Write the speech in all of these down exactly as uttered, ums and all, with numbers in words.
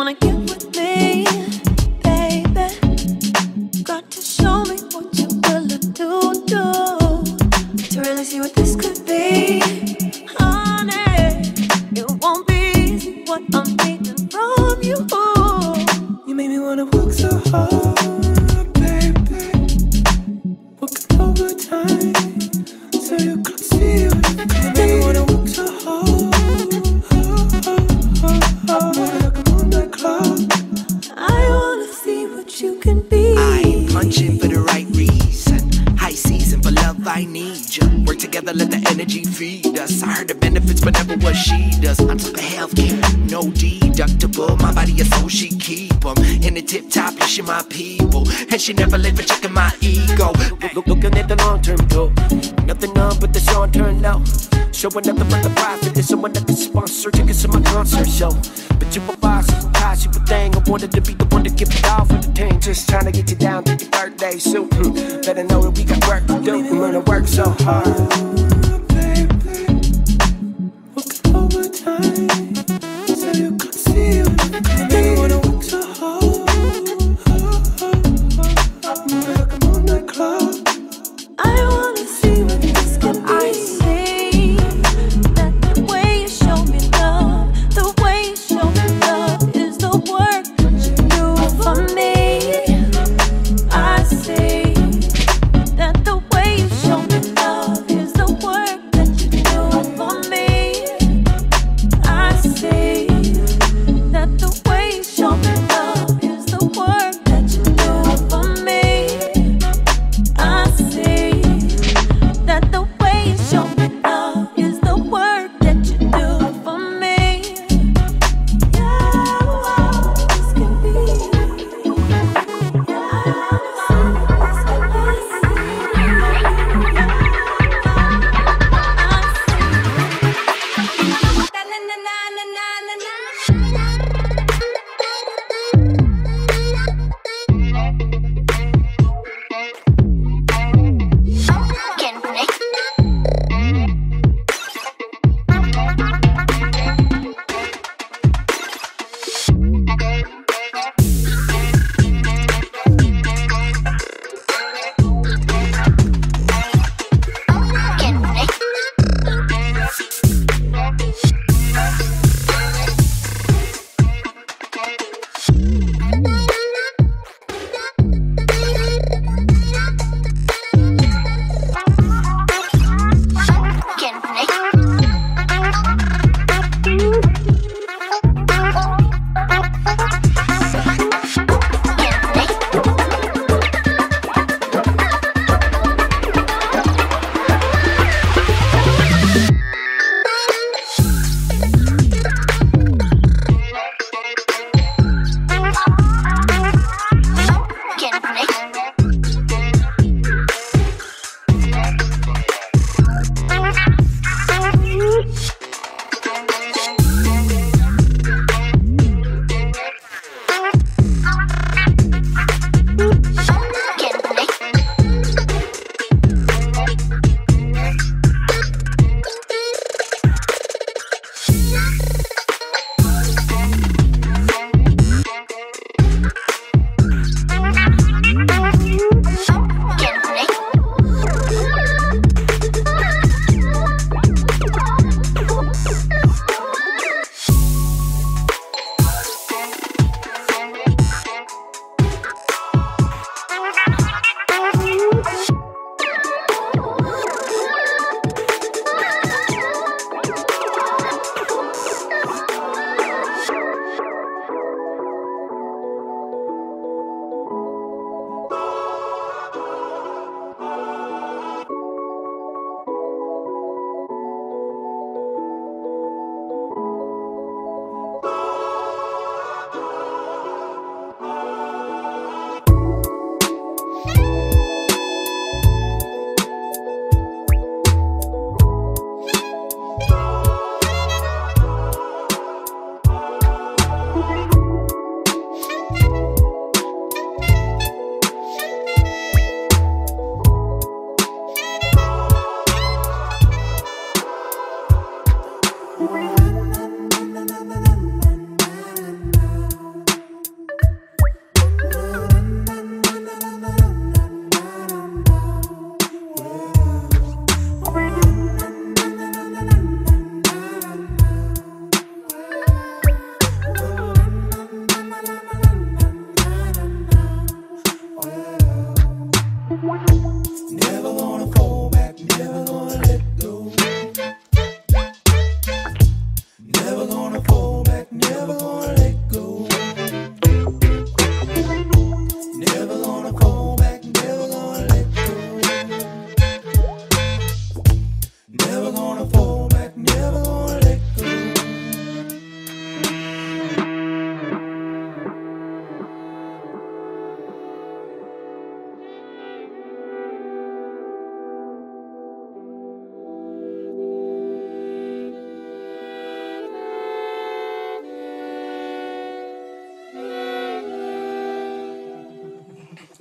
wanna get with me, baby? Got to show me what you're willing to do to really see what this could be. Honey, it won't be easy what I'm needing from you. You make me wanna work so hard, baby. Working overtime so you could see what you make me wanna work so hard. I wanna see what you can be. I ain't punching for the right reason. High season for love, I need you. Work together, let the energy feed us. I heard the benefits, but never what she does. I'm talking healthcare, no deductible. My body is so she keep 'em. In the tip top, yeah, she my people, and she never live for checking my ego. Look, look, looking at the long term goal, nothing on but the short term now. Showing nothing but the profit. There's someone that can sponsor tickets to my concert show. But you a boss, you a thing. I wanted to be the one to give it all for the team. Just trying to get you down to your birthday suit. So, mm, better know that we got work to do. We're gonna work so hard, baby. Working overtime so you could see what I could be. Wanna work so hard. Working on the clock. I wanna see what this could be. I see that the way you show me love, the way you show me love is the work you do for me. I see that the way you show me love is the work that you do for me. I see.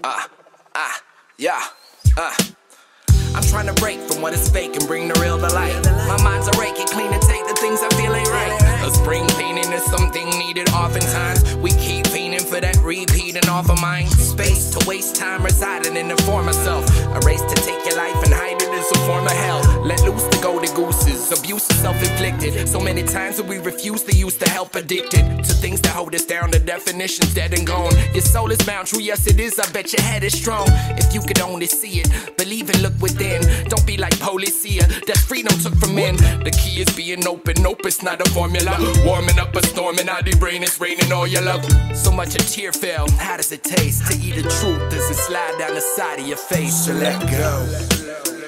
Ah, uh, ah, uh, yeah, ah. Uh. I'm trying to break from what is fake and bring the real to light. My mind's a rake, it clean and take the things I feel ain't right. A spring cleaning is something needed oftentimes. We keep fiending for that repeating off of mine. Space to waste time residing in the form of self. A race to take your life and hide it is a form of hell. Let loose the golden gooses, abuse is self-inflicted. So many times that we refuse to use the help addicted to things that hold us down, the definition's dead and gone. Your soul is bound, true, yes it is, I bet your head is strong. If you could only see it, believe and look within. Don't be like police here, that freedom took from men. The key is being open, nope, it's not a formula. Warming up a storm and out the brain, it's raining all your love. So much a tear fell, how does it taste? To eat the truth, does it slide down the side of your face? So let go. So let go.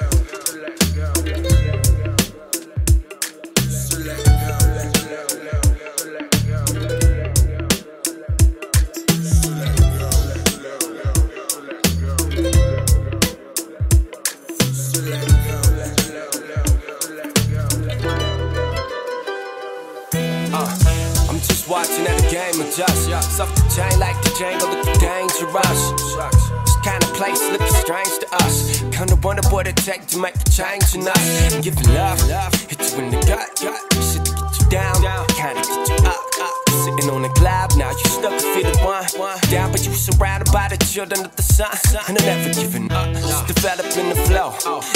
Watching at a game of just yucks off the chain like the jangle, the dangerous. This kind of place looking strange to us. Kinda wonder what it takes to make the change in us. Give love, hit you in the gut. Shit to get you down, kinda get you up. Sitting on the globe now, you stuck to feel the one. Down, but you surrounded by the children of the sun. And I'm never giving up, just developing the flow.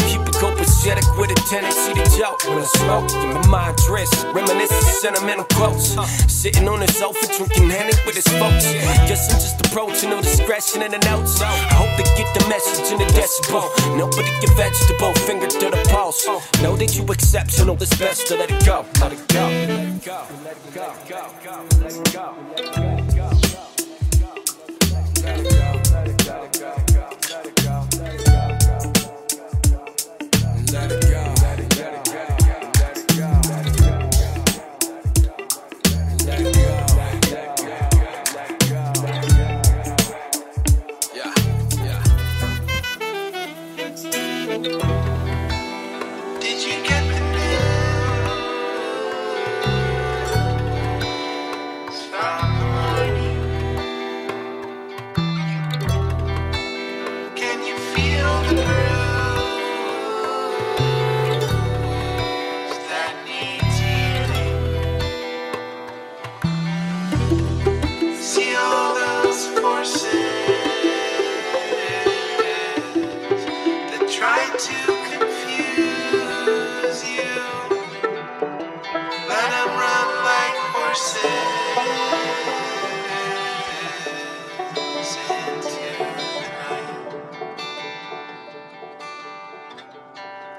Keep it copacetic with a tendency to joke. When I smoke, in my mind dressed, reminiscent sentimental quotes. Sitting on the sofa, drinking Henny with his folks. Guess I'm just approaching no discretion in the notes. I hope they get the message in the decibel. Nobody get vegetable, finger to the pulse. Know that you exceptional, it's best to let it go. Let it go, let it go, let it go, go, go, let it go, let it go, let it go, let it go, let it go.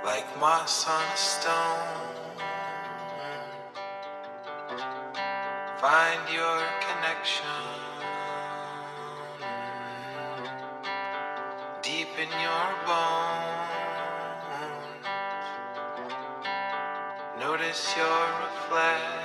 Like moss on a stone, find your connection deep in your bones. Notice your reflection.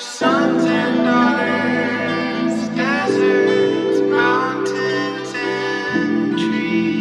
Sons and daughters, deserts, mountains and trees.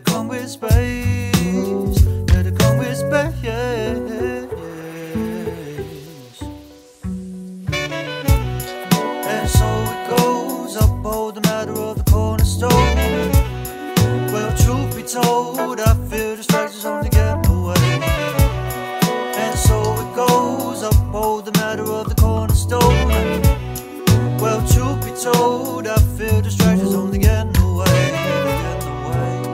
the come with space, let it come with space. And so it goes, uphold the matter of the cornerstone. Well, truth be told, I feel distractions only get in the way. And so it goes, uphold the matter of the cornerstone. Well, truth be told, I feel distractions only get in the way. Bye.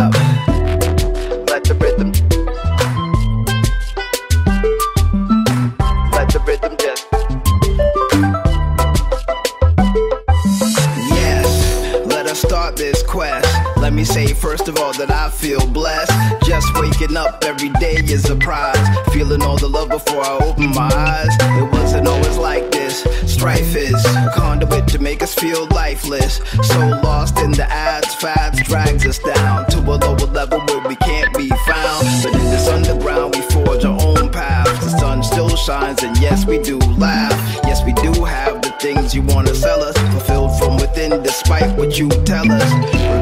out. Let the rhythm, let the rhythm just. Yes, let us start this quest. Let me say first of all that I feel blessed. Just waking up every day is a prize. Feeling all the love before I open my eyes. It wasn't always like this. Strife is a conduit to make us feel lifeless. So lost in the ads, fads drags us down to a lower level where we can't be found. But in this underground we forge our own paths. The sun still shines and yes we do laugh. Yes we do have the things you want to sell us, fulfilled from within despite what you tell us.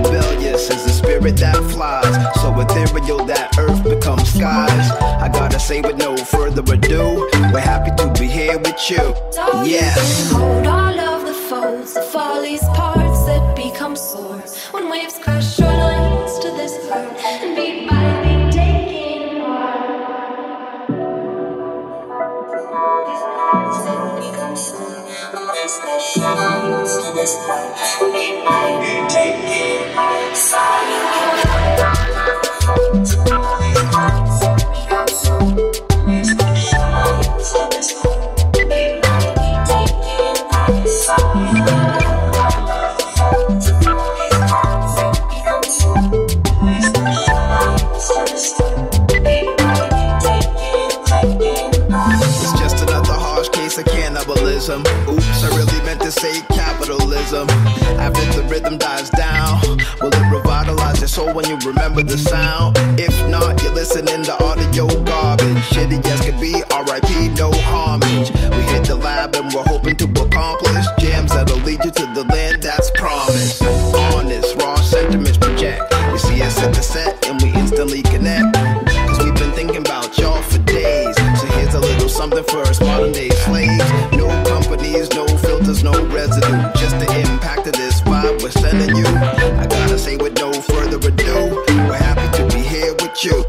Rebellious is the spirit that flies, so ethereal that earth becomes skies. I gotta say with no further ado, we're happy to be here with you. Don't yes. Hold all of the foes, the follies, parts that become sores. When waves crash shorelines to this earth, and beat by beat taking on. It's just another harsh case of cannibalism. Oops, I really meant to say capitalism. After the rhythm dies down, will it revitalize your soul when you remember the sound? If not, you're listening to audio garbage. Shitty as could be, R I P, no homage. We hit the lab and we're hoping to accomplish jams that'll lead you to the land that's promised. Honest, raw sentiments project. You see us at the set and we instantly connect. Cause we've been thinking about y'all for days. So here's a little something for us modern day slaves. No companies, no filters, no residue. Just the impact of this vibe we're sending you. I gotta say with no further ado, we're happy to be here with you.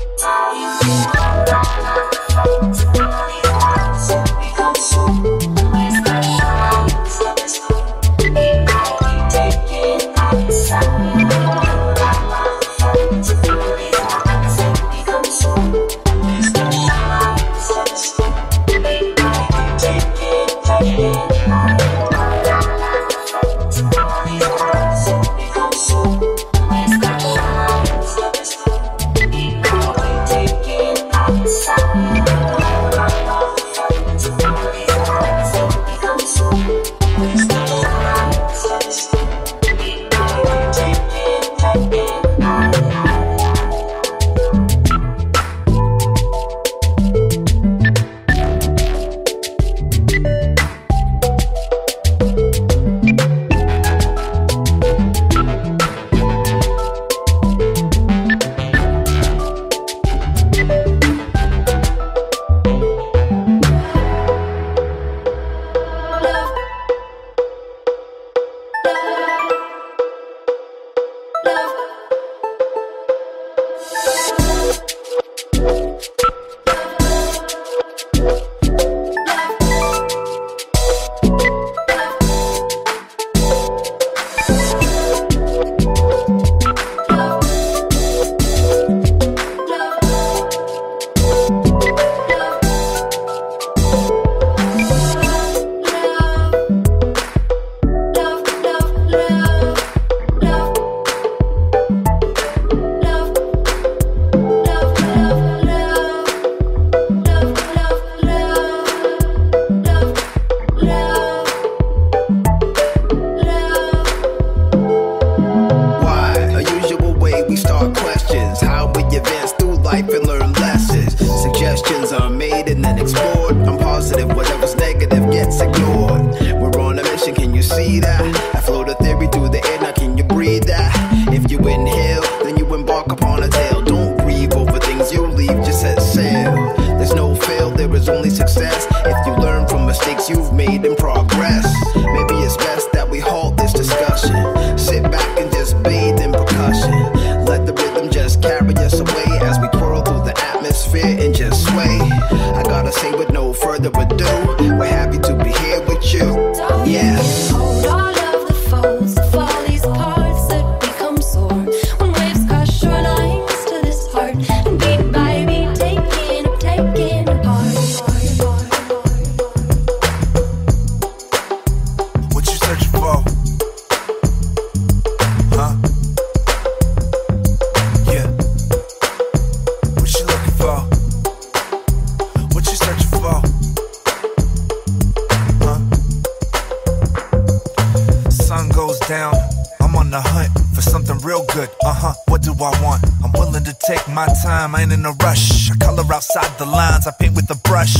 I want. I'm willing to take my time, I ain't in a rush. I color outside the lines, I paint with a brush.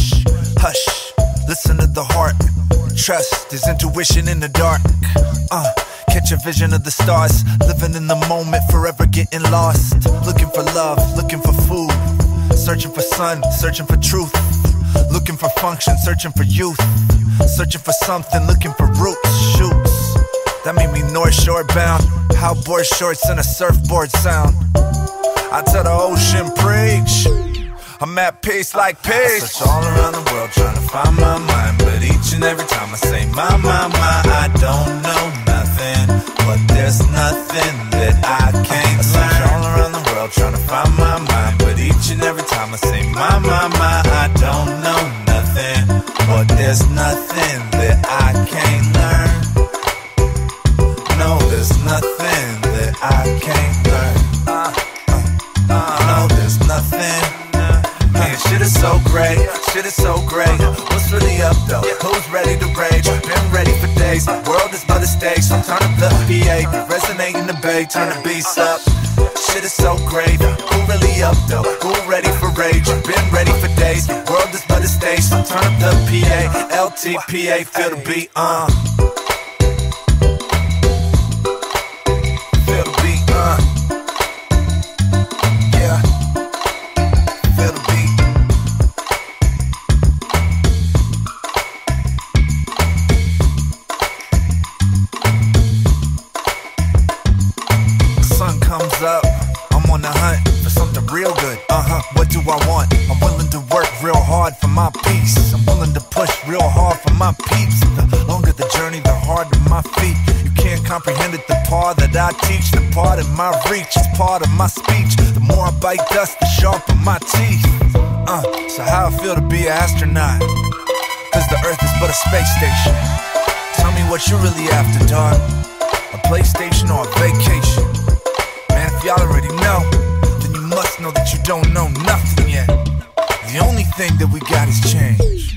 Hush, listen to the heart. Trust, there's intuition in the dark. Uh, catch a vision of the stars. Living in the moment, forever getting lost. Looking for love, looking for food. Searching for sun, searching for truth. Looking for function, searching for youth. Searching for something, looking for roots, shoots. That made me North Shore bound. Outboard shorts and a surfboard sound. I tell the ocean, preach. I'm at peace like peace. I search all around the world trying to find my mind, but each and every time I say my, my, my, I don't know nothing, but there's nothing that I can't learn. I search all around the world trying to find my mind, but each and every time I say my, my, my, I don't know nothing, but there's nothing that I can't learn. No, there's nothing that I can't learn. uh, uh, uh, No, there's nothing. Man, shit is so great, shit is so great. What's really up though? Who's ready to rage? Been ready for days, world is but a stage. So turn up the P A, resonating the bay. Turn the beats up, shit is so great. Who really up though? Who ready for rage? Been ready for days, world is but a stage. So turn up the P A, L T P A, feel the beat, uh comes up, I'm on the hunt for something real good. Uh-huh, what do I want? I'm willing to work real hard for my peace. I'm willing to push real hard for my peeps. The longer the journey, the harder my feet. You can't comprehend it, the part that I teach. The part of my reach is part of my speech. The more I bite dust, the sharper my teeth. Uh, so how I feel to be an astronaut, cause the earth is but a space station. Tell me what you really after, dog. A PlayStation or a vacation? If y'all already know, then you must know that you don't know nothing yet. The only thing that we got is change.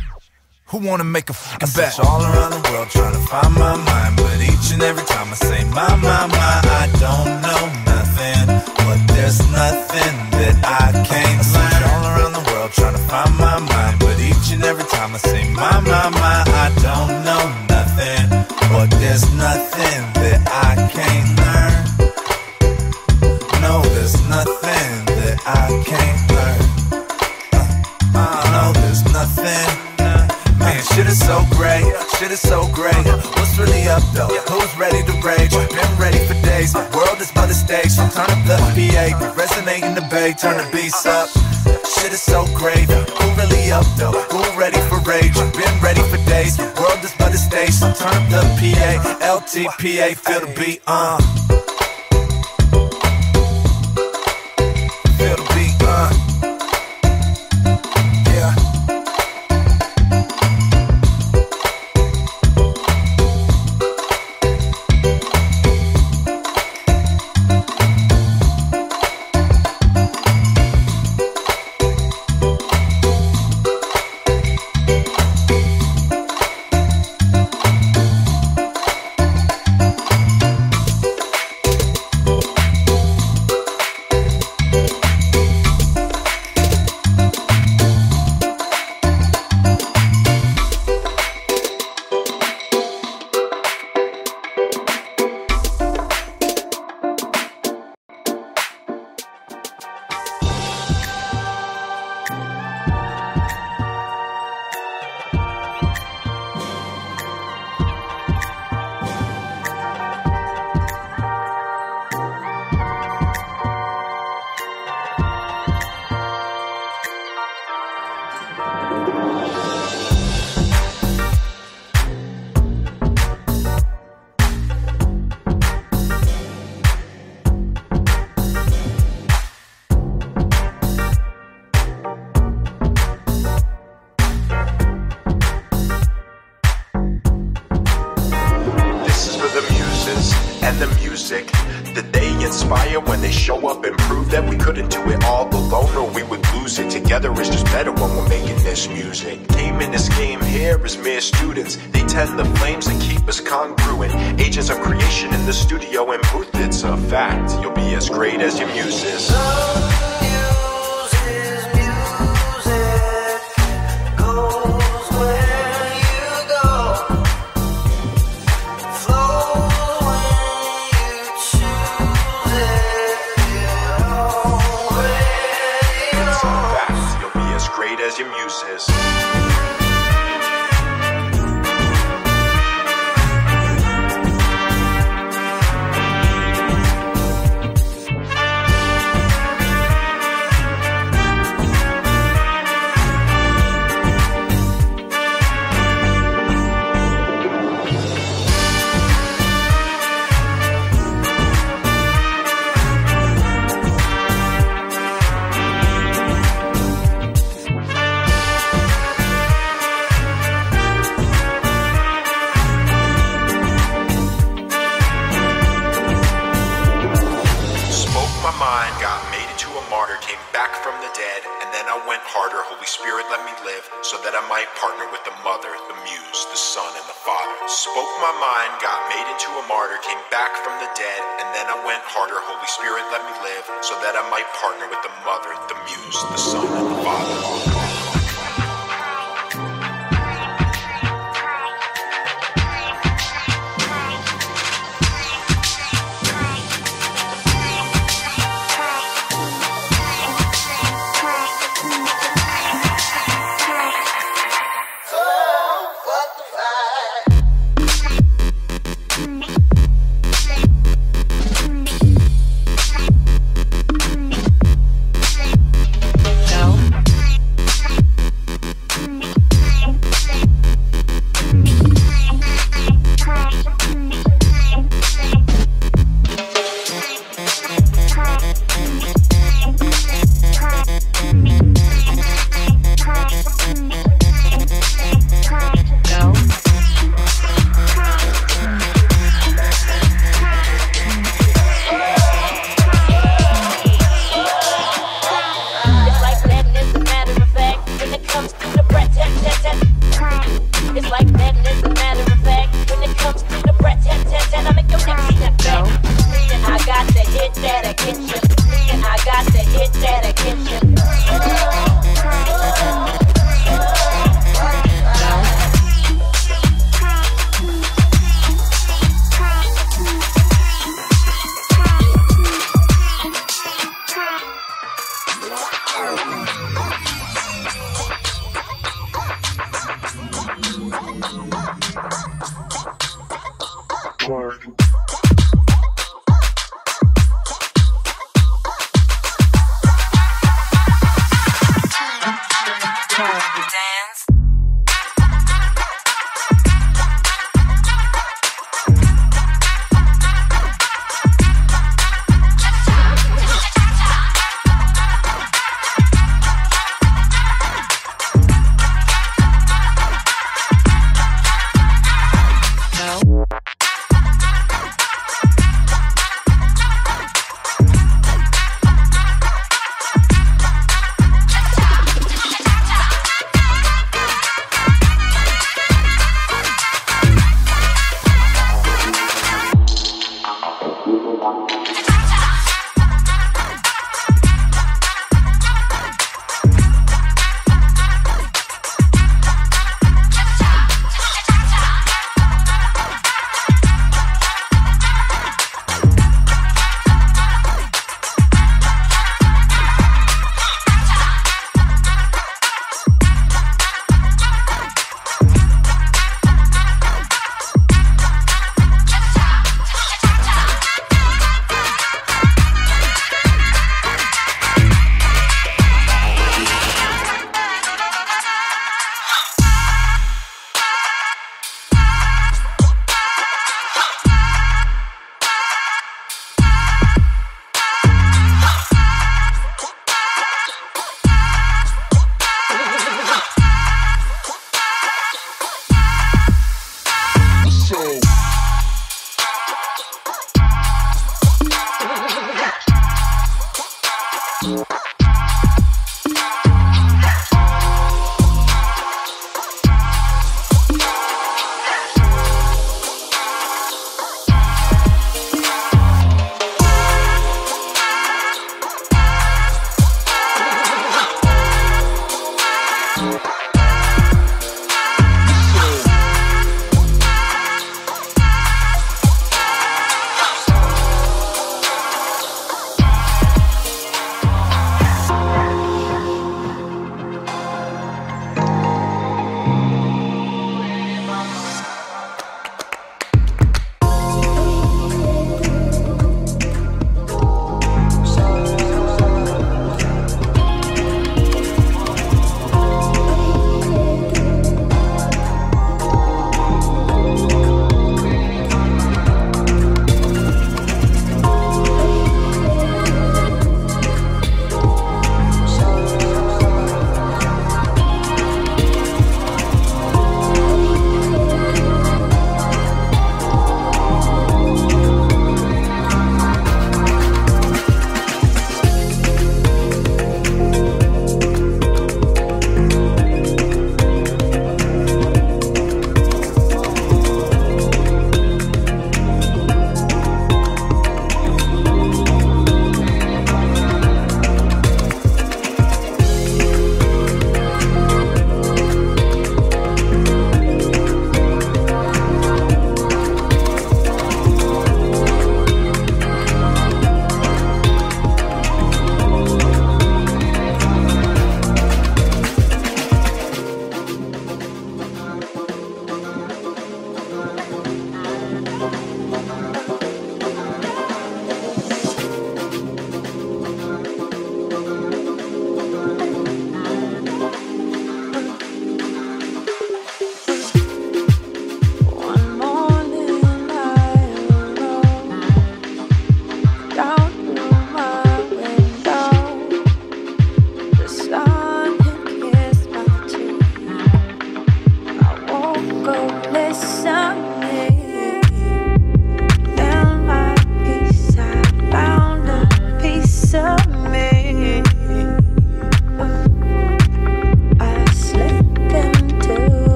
Who wanna make a fucking bet? I search all around the world trying to find my mind, but each and every time I say my, my, my, I don't know nothing, but there's nothing that I can't learn. I search all around the world trying to find my mind, but each and every time I say my, my, my, I don't know nothing, but there's nothing that I can't learn. No, there's nothing that I can't learn. uh, uh, No, there's nothing. Man, shit is so great, shit is so great. What's really up though? Who's ready to rage? Been ready for days, the world is but a stage. So turn up the P A, resonating the bay. Turn the beats up, shit is so great. Who really up though? Who ready for rage? Been ready for days, the world is but a stage. So turn up the P A, L T P A, feel the beat, uh inspire when they show up and prove that we couldn't do it all alone, or we would lose it. Together it's just better when we're making this music. Game in this game here is mere students. They tend the flames and keep us congruent. Agents of creation in the studio and booth, it's a fact. You'll be as great as your muse is.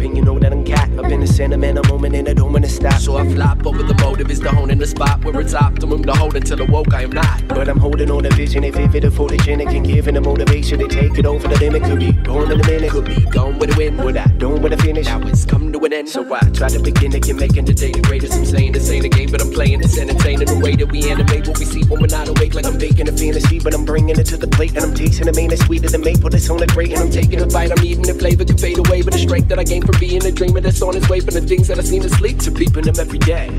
and you know that I'm cat. I've been a sentimental moment and I don't wanna stop. So I flop over the motive is the honing the spot where it's optimum to hold until I woke. I am not. But I'm holding on a vision, if vivid and photogenic and giving the motivation to take it over the limit. Could be gone in a minute, could be gone with a win. What I don't wanna finish, now it's come to an end. So I try to begin again, making the day the greatest. I'm saying this ain't a game, but I'm playing this entertaining. The way that we animate what we see when we're not awake, like I'm baking a fantasy, but I'm bringing it to the plate. And I'm tasting the main as sweet as the maple that's on the grate. And I'm taking a bite, I'm eating the flavor can fade away, but the strength that I gained from being a dreamer that's on its way from the things that I seem to sleep to peeping them every day.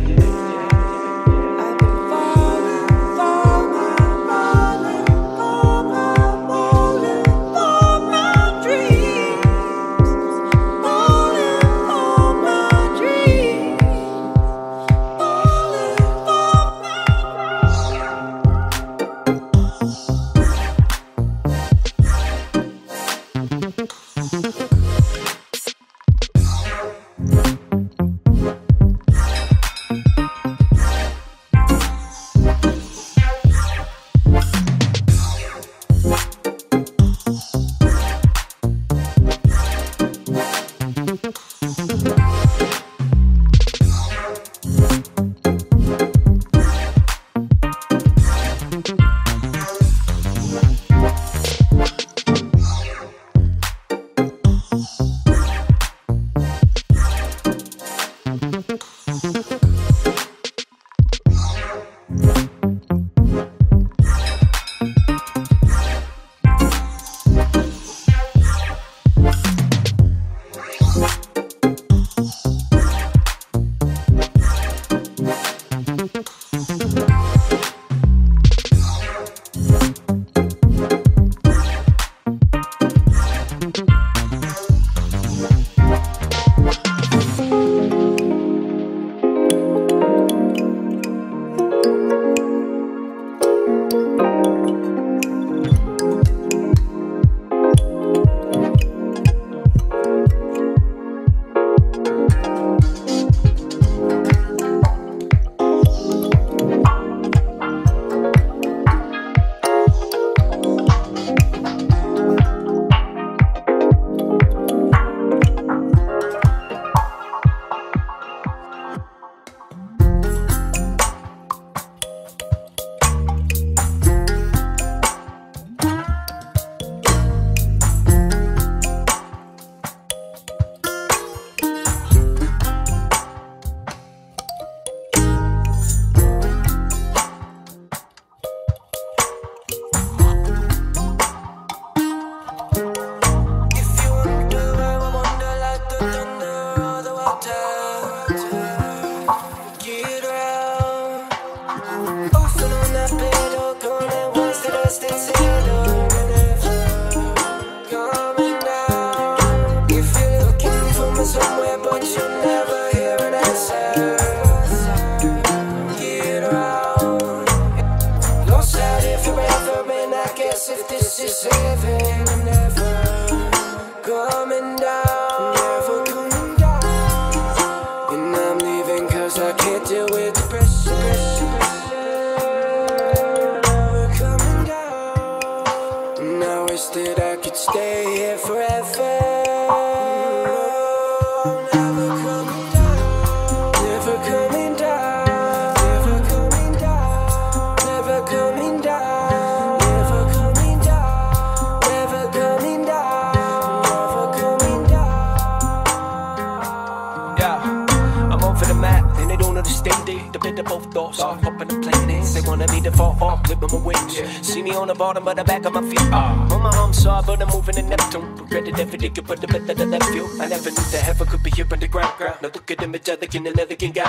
But the back of my feet, uh, on my arm, saw but I'm moving in Neptune. Regretted everything, you put the better than that feel. I never knew that heaven could be here on the ground. ground. Now look at them each other, can another can go.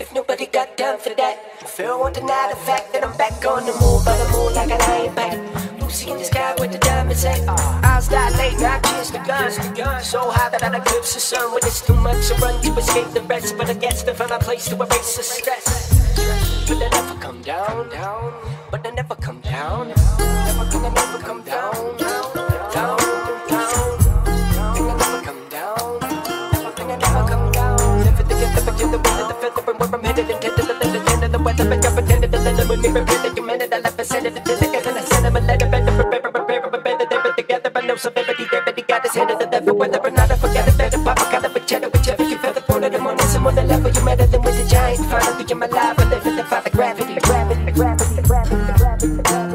If nobody got time for that, I feel one deny the fact that I'm back on the move, by the moon like an iron back. Lucy in the sky with the diamonds at. Uh, eyes dilate, now I kiss the guns. So high that I eclipse the sun. When it's too much, I run to escape the rest. But I guess to find a place to erase the stress. But I never come down, down. But I never come down. Never gonna never come down, down, down, down. Think I never come down. Never think I never come down. Never think I never get the wind the feather and where I'm headed intended to let the end of the weather, but I pretended to let it with me repeat you meant it. I left a sentence to think and I sent him a letter better prepare, prepare, prepare, better they were together, but no severity, everybody got his head of the devil, whether or not I forget it better. making my life really fit the fight the gravity, the gravity, the gravity, the gravity, the gravity, the gravity, the gravity.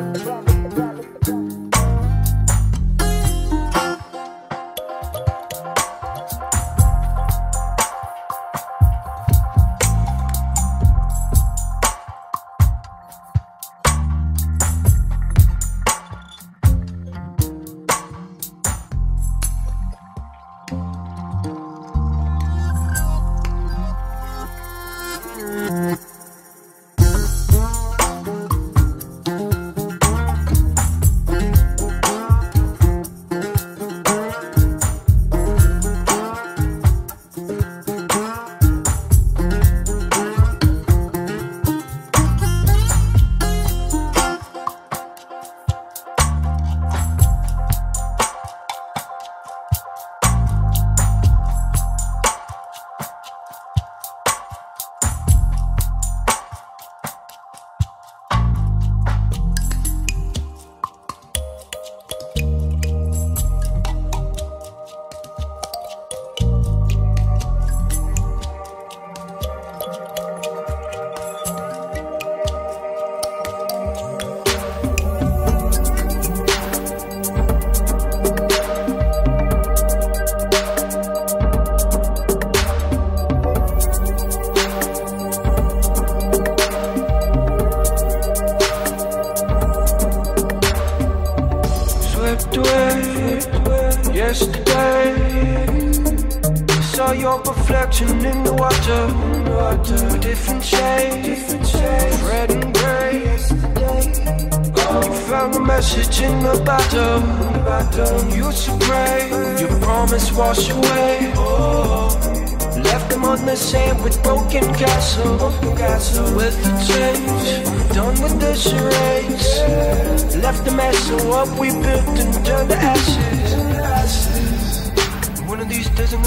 One of these days, I'm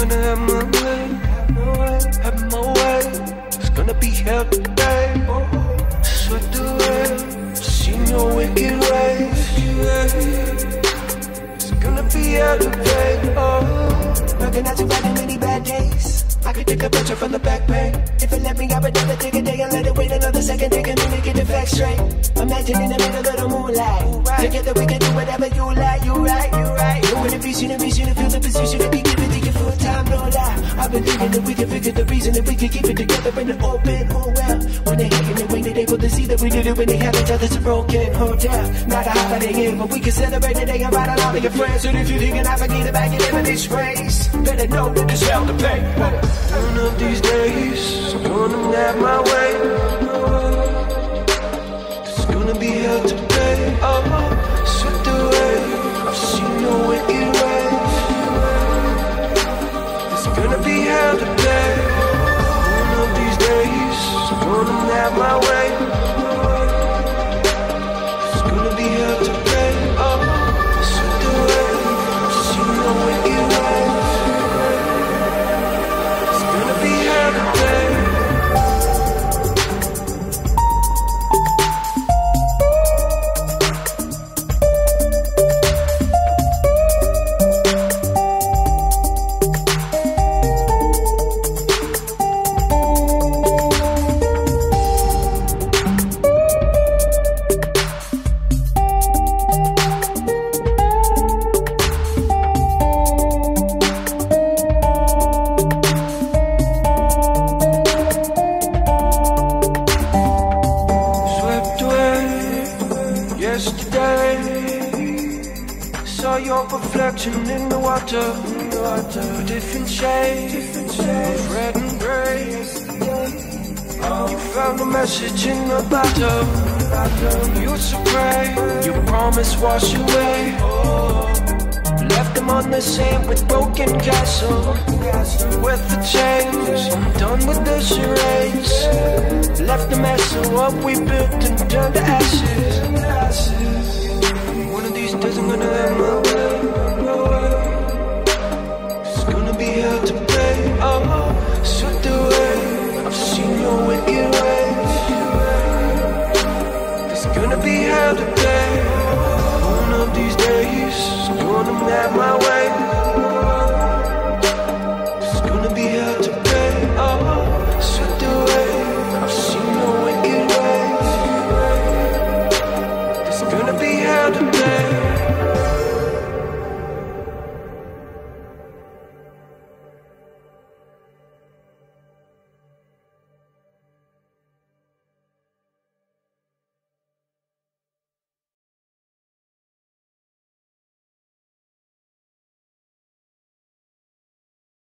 gonna have my way.